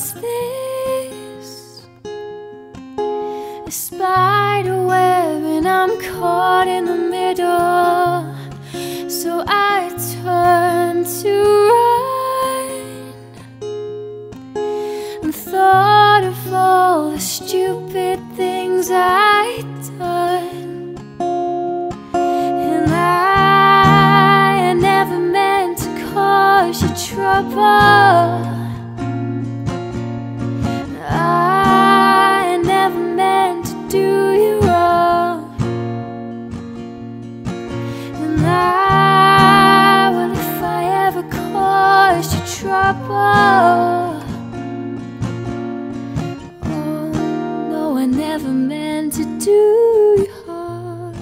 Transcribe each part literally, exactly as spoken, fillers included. space, a spider web, and I'm caught in the middle. So I turn to run and thought of all the stupid things I'd done, and I never meant to cause you trouble. Trouble. Oh no, I never meant to do you harm.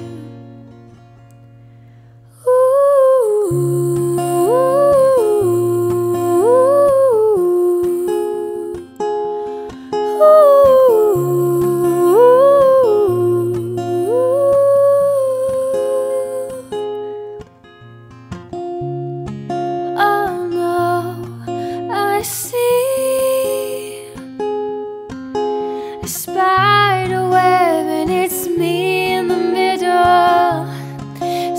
Ooh, ooh, ooh, ooh. Oh, I see a spider web, and it's me in the middle.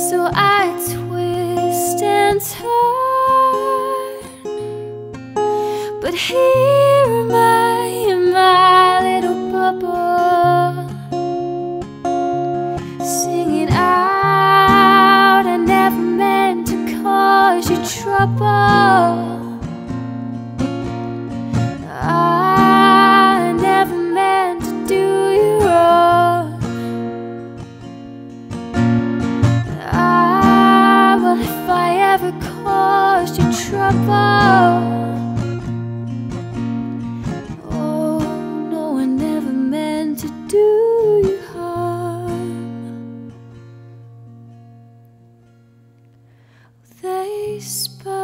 So I twist and turn, but here am I in my little bubble, singing out, I never meant to cause you trouble. Oh no, I never meant to do you harm. They spy.